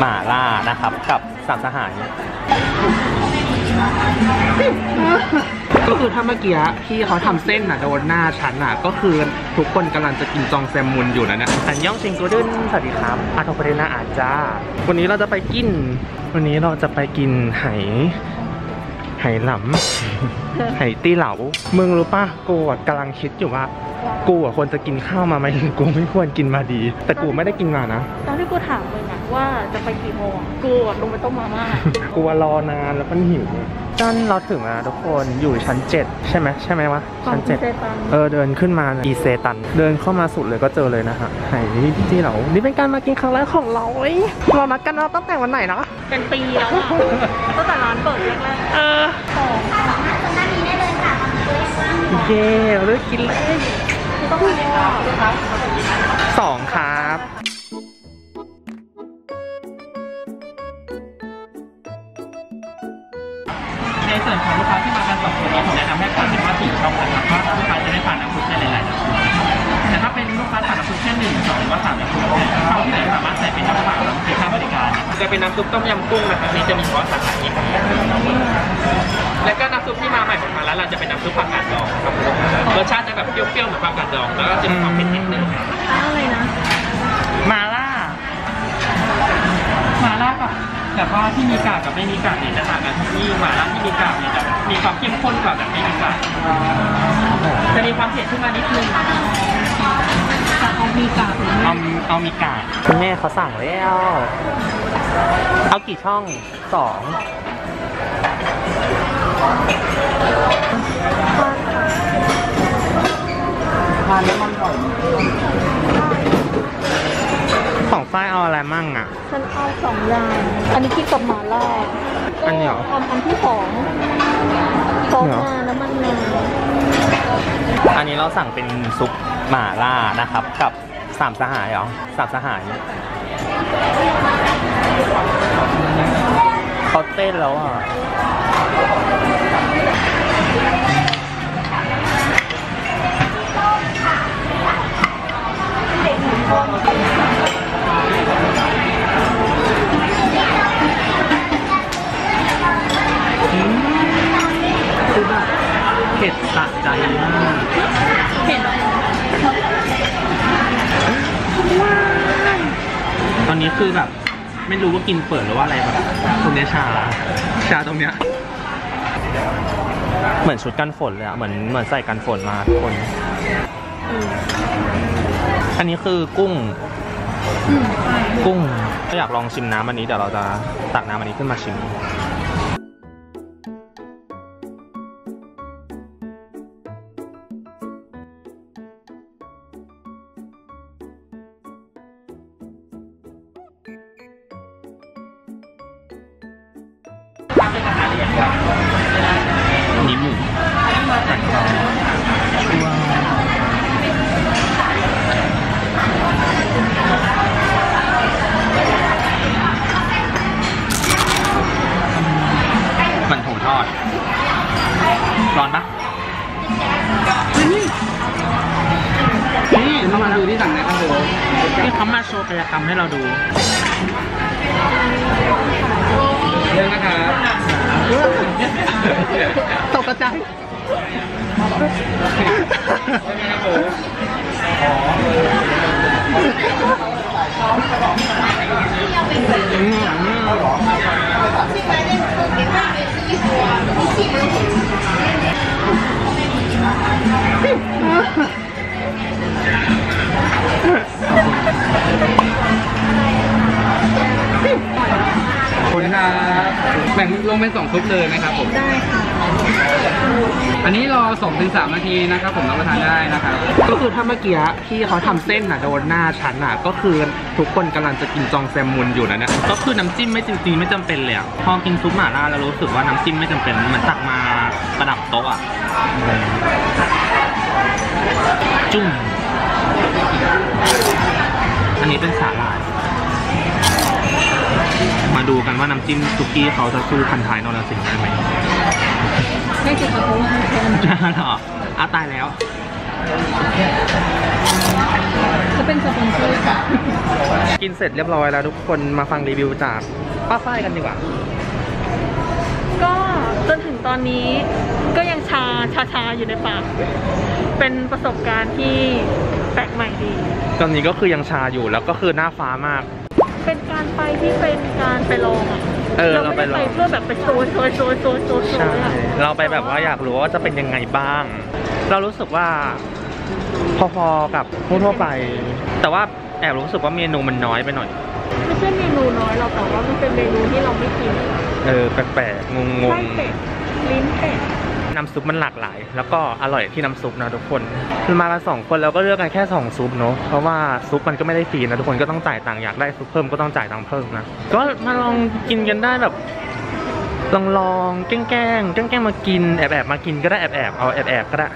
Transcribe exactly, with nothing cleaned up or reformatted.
หม่าล่านะครับกับสามสหายก็คือถ้าเมื่อกี้ที่เขาทำเส้นน่ะโดนหน้าฉันน่ะก็คือทุกคนกำลังจะกินจองแซมมุนอยู่นะเนี่ยอันย่องชิงกูเดินสวัสดีครับอาทอปเรนาอาจาวันนี้เราจะไปกินวันนี้เราจะไปกินไหไหหลำไหตีเหลามึงรู้ป่ะกูกำลังคิดอยู่ว่ากูอ่ะควรจะกินข้าวมาไหมกูไม่ควรกินมาดีแต่กูไม่ได้กินมานะตอนที่กูถามเลยนะว่าจะไปกี่โมงกูลงไปต้มมาม่ากูรอนานแล้วมันหิวตอนเราถึงแล้วทุกคนอยู่ชั้นเจ็ดใช่ไหมใช่ไหมวะชั้นเจ็ดเออเดินขึ้นมาอีเซตันเดินเข้ามาสุดเลยก็เจอเลยนะฮะไหนี่ที่เรานี่เป็นการมากินครั้งแรกของเราเรานัดกันตั้งแต่วันไหนนะเป็นปีแล้วตั้งแต่ร้านเปิดแรกๆเออค่ะสามารถตรงหน้านี้ได้เลยค่ะเย้เลือกกินเลยต้องกินครับสองครับในส่วนของลูกค้าที่มากันสองคนเราผมแนะนำให้ผ่านเป็นว่าสี่ช่องทางครับว่าลูกค้าจะได้ผ่านน้ำซุปได้หลายๆน้ำซุปแต่ถ้าเป็นลูกค้าผ่านน้ำซุปแค่หนึ่งสองหรือว่าสามน้ำซุปเข้าที่ไหนสามารถใส่เป็นน้ำเปล่าแล้วมีค่าบริการจะเป็นน้ำซุปต้มยำกุ้งนะครับนี่จะมีซอสสาขาเอกและก็น้ำซุปที่มาใหม่ของทางร้านเราจะเป็นน้ำซุปผักกาดดองครับรสชาติจะแบบเปรี้ยวๆเหมือนผักกาดดองแล้วก็จะมีความเผ็ดนิดนึงอะไรนะมาล่ามาล่ากับแต่ว่าที่มีกากกับไม่มีกากเนี่ยจะต่างกันที่มาล่าที่มีกากเนี่ยจะมีความเข้มข้นกว่าแบบไม่มีกากจะมีความเผ็ดขึ้นมานิดนึงเอามีกากเอาเอามีกากคุณแม่เขาสั่งแล้วเอากี่ช่องสองของฝ้ายเอาอะไรมั่งอ่ะฉันเอาสองอย่างอันนี้คิดกับหม่าล่าอันนี้เหรออันที่สองโต๊ะมาน้ำมันงาอันนี้เราสั่งเป็นซุปหม่าล่านะครับกับสามสหายเหรอสามสหายเขาเต้นแล้วอ่ะคือแบบเผ็ดสะใจมากเผ็ดตอนนี้คือแบบไม่รู้ว่ากินเปิดหรือว่าอะไรแบบตรงนี้ชาชาตรงเนี้ยเหมือนชุดกันฝนเลยอะเหมือนเหมือนใส่กันฝนมาทุกคนอันนี้คือกุ้งกุ้งถ้าอยากลองชิมน้ำอันนี้เดี๋ยวเราจะตักน้ำอันนี้ขึ้นมาชิมนี่หมูมันถูทอดร้อนปะนี่เขามาดูที่สั่งในคอนโดที่เขามาโชว์กายกรรมให้เราดูเรื่องนะคะตกใจคนครับแบ่งลงเป็นสองซุปเลยนะครับผมได้ค่ะอันนี้รอสองถึงสามนาทีนะครับผมรับประทานได้นะครับก็คือถ้าเมื่อกี้ที่เขาทำเส้นน่ะโดนหน้าฉันน่ะก็คือทุกคนกำลังจะกินจองแซมมุนอยู่นะเนี่ยก็คือน้ำจิ้มไม่จริงๆไม่จำเป็นเลยพอกินซุปหม่าล่าแล้วรู้สึกว่าน้ำจิ้มไม่จำเป็นเหมือนตักมาประดับโต๊ะอ่ะจุ่มอันนี้เป็นสาหร่ายมาดูกันว่าน้ำจิ้มสุกี้เขาจะสู้พันท้ายนรสิงห์ได้ไหมไม่ใช่เขาเพราะว่าเขาเป็นน้ำจิ้มหรออาตายแล้ว จะเป็นสปอนเซอร์กินเสร็จเรียบร้อยแล้วทุกคนมาฟังรีวิวจากป้าฝ้ายกันดีกว่าก็จนถึงตอนนี้ก็ยังชาชาชาอยู่ในปากเป็นประสบการณ์ที่แปลกใหม่ดีตอนนี้ก็คือยังชาอยู่แล้วก็คือหน้าฟ้ามากเป็นการไปที่เป็นการไปลองอ่ะเราไม่ได้ไปเพื่อแบบไปโชว์โชว์โชว์โชว์โชว์ใช่เราไปแบบว่าอยากรู้ว่าจะเป็นยังไงบ้างเรารู้สึกว่าพอๆกับทั่วไปแต่ว่าแอบรู้สึกว่าเมนูมันน้อยไปหน่อยไม่ใช่เมนูน้อยเราแต่ว่ามันเป็นเมนูที่เราไม่กินเออแปลกๆงงๆไส้เป็ดลิ้นเป็ดน้ำซุปมันหลากหลายแล้วก็อร่อยที่น้ำซุปนะทุกคนคือมากันสองคนเราก็เลือกกันแค่สองซุปเนาะเพราะว่าซุปมันก็ไม่ได้ฟรีนะทุกคนก็ต้องจ่ายตังค์อยากได้ซุปเพิ่มก็ต้องจ่ายตังค์เพิ่มนะก็มาลองกินกันได้แบบลองๆแกล้งๆแกล้งๆมากินแอบๆมากินก็ได้แอบๆเอาแอบๆก็ได้